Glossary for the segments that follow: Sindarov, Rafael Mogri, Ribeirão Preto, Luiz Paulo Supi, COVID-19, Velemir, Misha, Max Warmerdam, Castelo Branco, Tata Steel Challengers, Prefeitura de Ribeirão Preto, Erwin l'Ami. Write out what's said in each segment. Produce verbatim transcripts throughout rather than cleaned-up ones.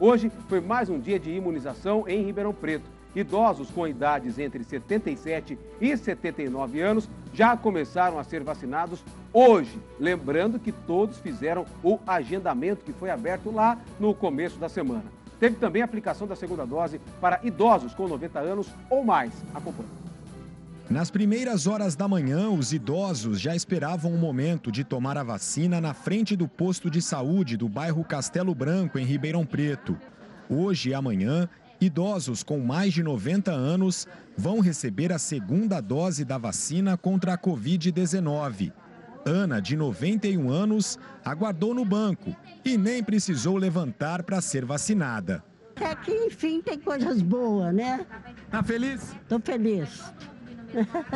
Hoje foi mais um dia de imunização em Ribeirão Preto. Idosos com idades entre setenta e sete e setenta e nove anos já começaram a ser vacinados hoje. Lembrando que todos fizeram o agendamento que foi aberto lá no começo da semana. Teve também a aplicação da segunda dose para idosos com noventa anos ou mais. Acompanhe. Nas primeiras horas da manhã, os idosos já esperavam o momento de tomar a vacina na frente do posto de saúde do bairro Castelo Branco, em Ribeirão Preto. Hoje e amanhã, idosos com mais de noventa anos vão receber a segunda dose da vacina contra a covid dezenove. Ana, de noventa e um anos, aguardou no banco e nem precisou levantar para ser vacinada. Até que, enfim, tem coisas boas, né? Tá feliz? Tô feliz.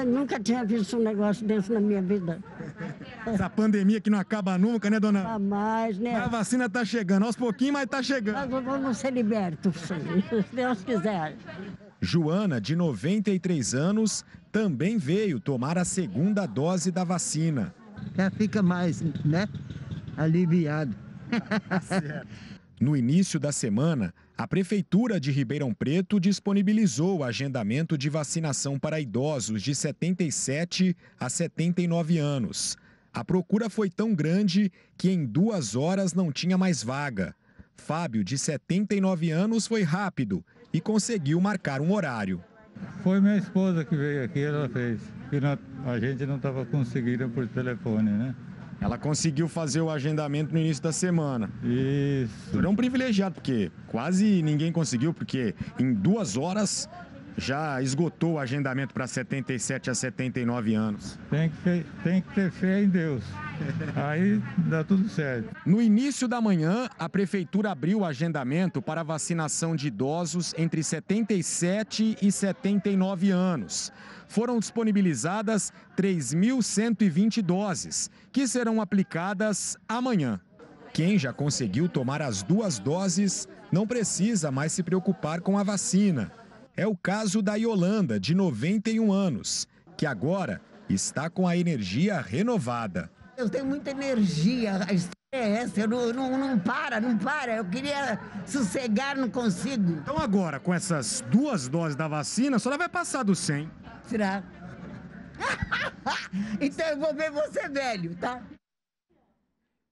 Nunca tinha visto um negócio desse na minha vida. Essa pandemia que não acaba nunca, né, dona? Não mais, né? A vacina tá chegando, aos pouquinhos, mas tá chegando. Nós vamos ser libertos, se Deus quiser. Joana, de noventa e três anos, também veio tomar a segunda dose da vacina. Já fica mais, né, aliviado. No início da semana, a Prefeitura de Ribeirão Preto disponibilizou o agendamento de vacinação para idosos de setenta e sete a setenta e nove anos. A procura foi tão grande que em duas horas não tinha mais vaga. Fábio, de setenta e nove anos, foi rápido e conseguiu marcar um horário. Foi minha esposa que veio aqui, ela fez. A gente não estava conseguindo por telefone, né? Ela conseguiu fazer o agendamento no início da semana. Isso. Foi um privilegiado, porque quase ninguém conseguiu, porque em duas horas já esgotou o agendamento para setenta e sete a setenta e nove anos. Tem que ter, tem que ter fé em Deus. Aí dá tudo certo. No início da manhã, a Prefeitura abriu o agendamento para vacinação de idosos entre setenta e sete e setenta e nove anos. Foram disponibilizadas três mil cento e vinte doses, que serão aplicadas amanhã. Quem já conseguiu tomar as duas doses não precisa mais se preocupar com a vacina. É o caso da Yolanda, de noventa e um anos, que agora está com a energia renovada. Eu tenho muita energia, a história é essa, eu não, não, não para, não para, eu queria sossegar, não consigo. Então agora, com essas duas doses da vacina, a senhora vai passar do cem. Será? Então eu vou ver você velho, tá?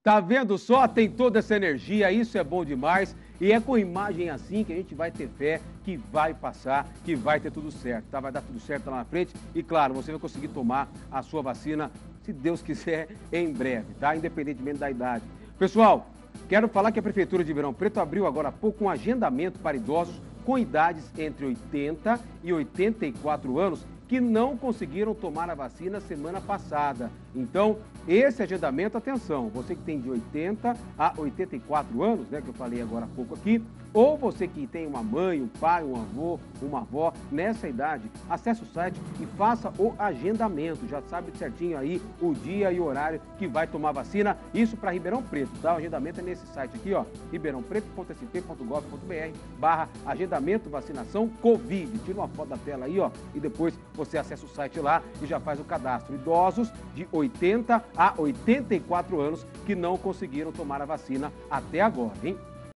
Tá vendo só? Tem toda essa energia, isso é bom demais. E é com imagem assim que a gente vai ter fé que vai passar, que vai ter tudo certo, tá? Vai dar tudo certo lá na frente e, claro, você vai conseguir tomar a sua vacina, se Deus quiser, em breve, tá? Independentemente da idade. Pessoal, quero falar que a Prefeitura de Ribeirão Preto abriu agora há pouco um agendamento para idosos com idades entre oitenta e oitenta e quatro anos que não conseguiram tomar a vacina semana passada. Então, esse agendamento, atenção, você que tem de oitenta a oitenta e quatro anos, né, que eu falei agora há pouco aqui, ou você que tem uma mãe, um pai, um avô, uma avó nessa idade, acesse o site e faça o agendamento. Já sabe certinho aí o dia e o horário que vai tomar a vacina. Isso para Ribeirão Preto, tá? O agendamento é nesse site aqui, ó, ribeirão preto ponto s p ponto gov ponto b r barra agendamento vacinação Covid. Tira uma foto da tela aí, ó, e depois você acessa o site lá e já faz o cadastro. Idosos de oitenta a oitenta e quatro anos que não conseguiram tomar a vacina até agora, hein?